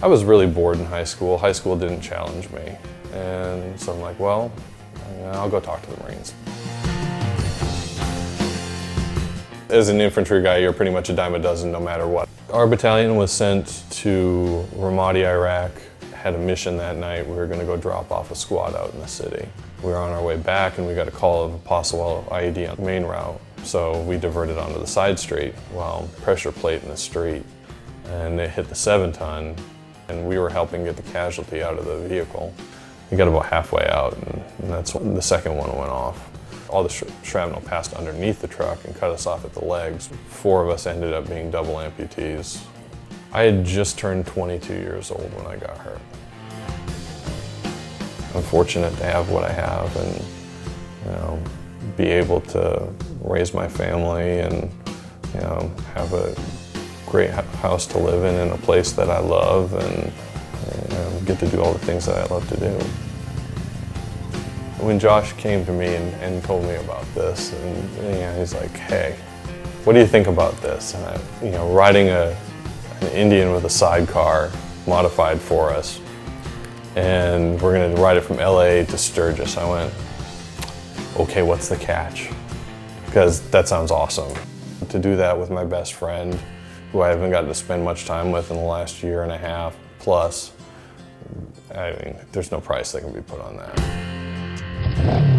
I was really bored in high school. High school didn't challenge me. And so I'm like, well, I'll go talk to the Marines. As an infantry guy, you're pretty much a dime a dozen no matter what. Our battalion was sent to Ramadi, Iraq. Had a mission that night. We were going to go drop off a squad out in the city. We were on our way back and we got a call of a possible IED on the main route. So we diverted onto the side street while pressure plate in the street. And they hit the 7-ton, and we were helping get the casualty out of the vehicle. We got about halfway out, and that's when the second one went off. All the shrapnel passed underneath the truck and cut us off at the legs. Four of us ended up being double amputees. I had just turned 22 years old when I got hurt. I'm fortunate to have what I have and, you know, be able to raise my family and, you know, have a great house to live in and a place that I love and, you know, get to do all the things that I love to do. When Josh came to me and told me about this, and you know, he's like, hey, what do you think about this? And I, you know, riding an Indian with a sidecar modified for us, and we're going to ride it from LA to Sturgis. I went, okay, what's the catch? Because that sounds awesome. To do that with my best friend, who I haven't gotten to spend much time with in the last year and a half plus, I mean, there's no price that can be put on that.